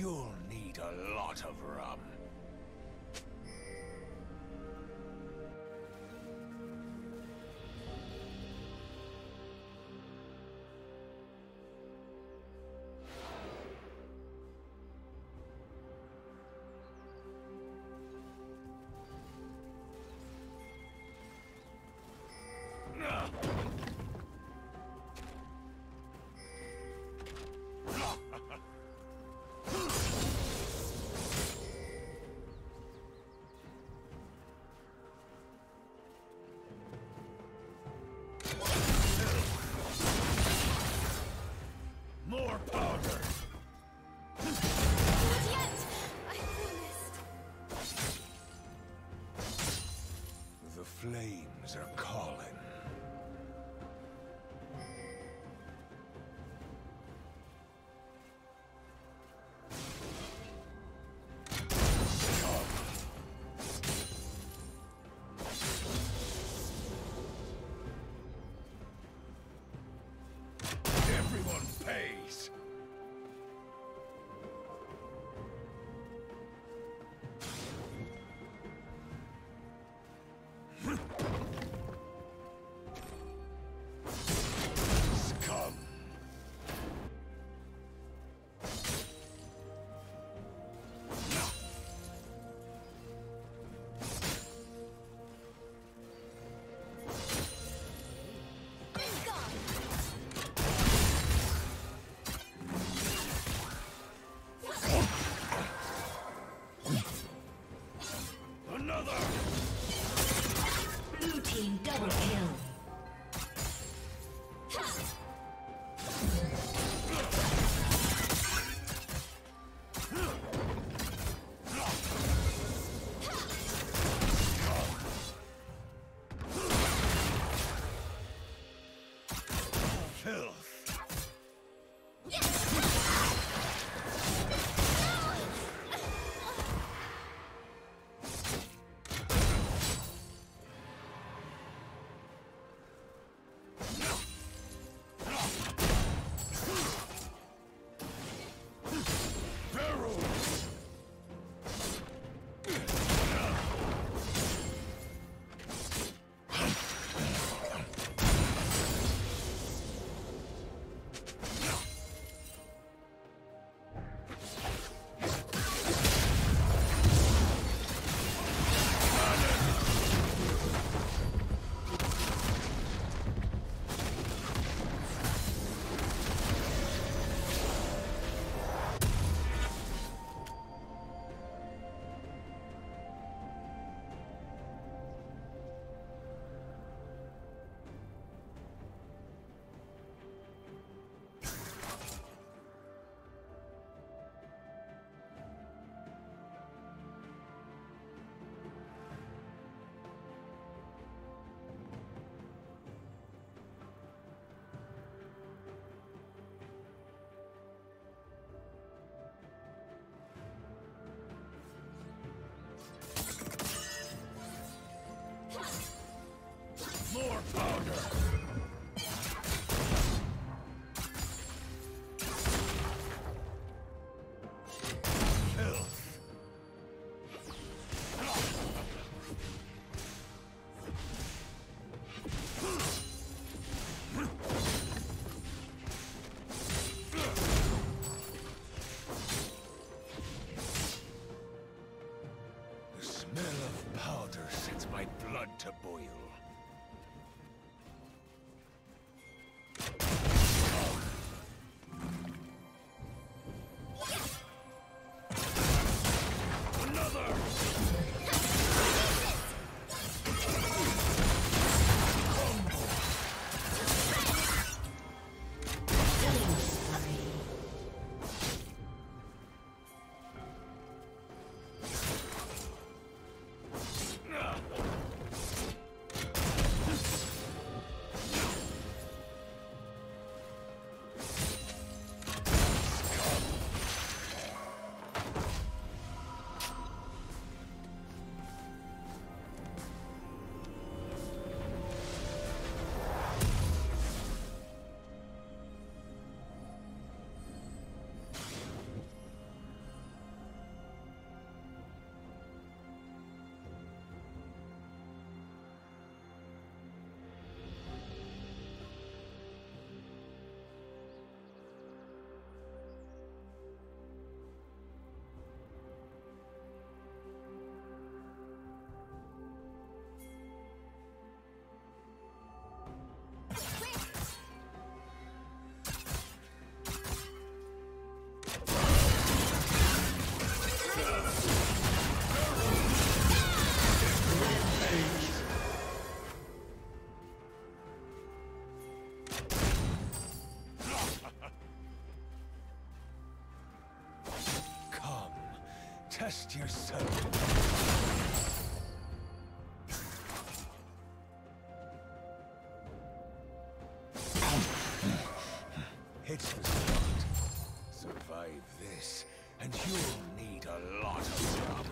You'll need a lot of rum. Flames are calling. More powder! Test yourself. Hit your shot. Survive this, and you'll need a lot of help.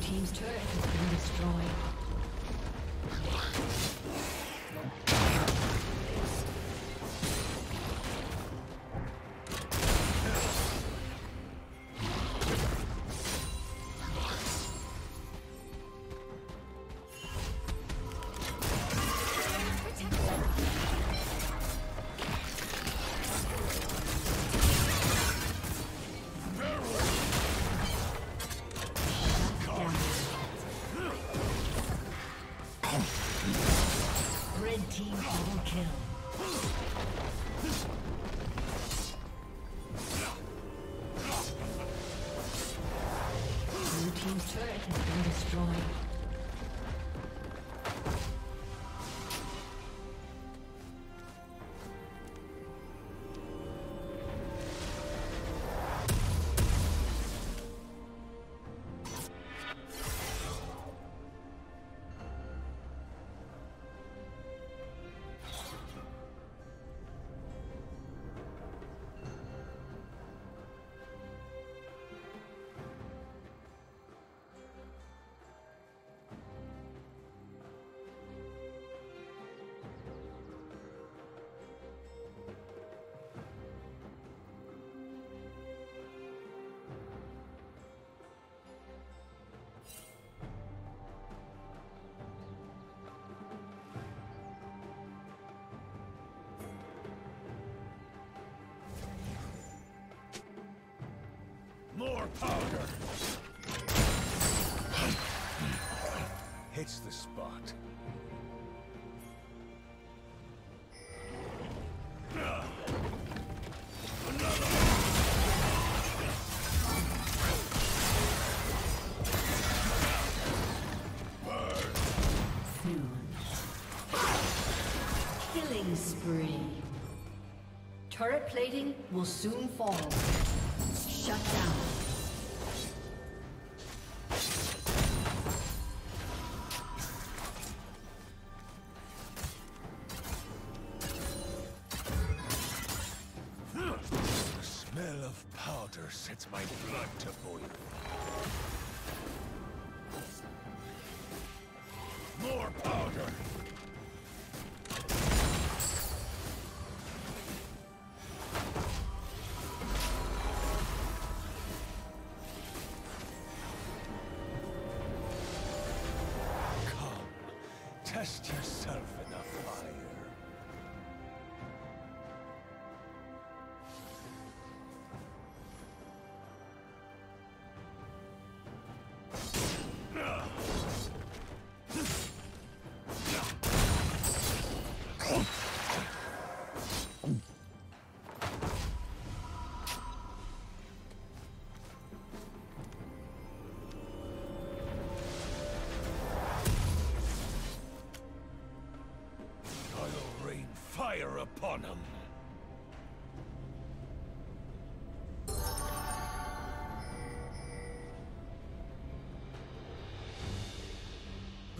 Team's turret has been destroyed. More powder! Hits the spot. Another! Burn! killing spree. Turret plating will soon fall. Shut down. Sets my blood to boil. More powder! Come, test yourself in the fire. Fire upon him.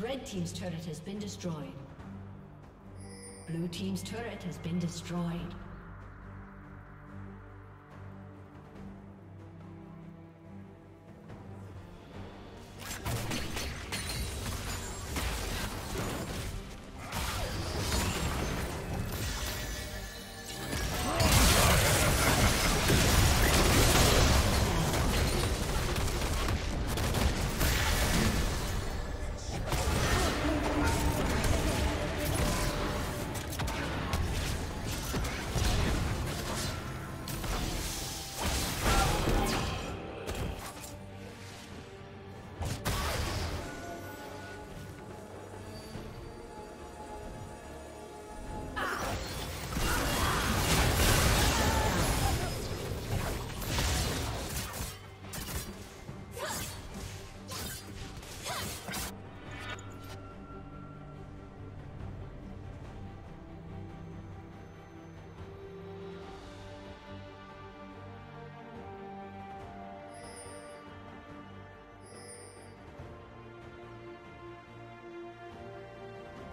Red team's turret has been destroyed. Blue team's turret has been destroyed.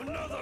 Another!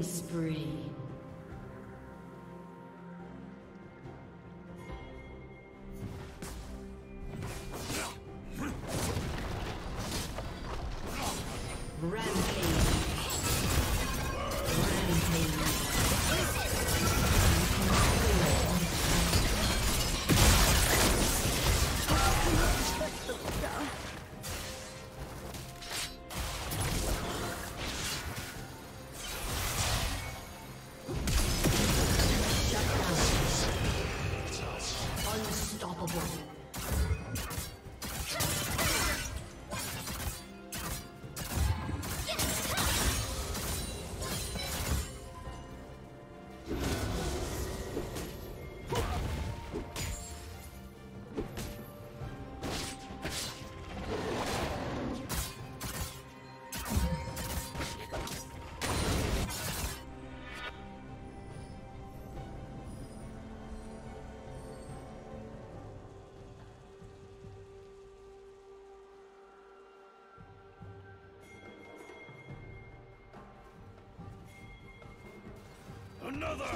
Killing spree. Another!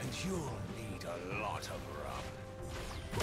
and you'll need a lot of rum.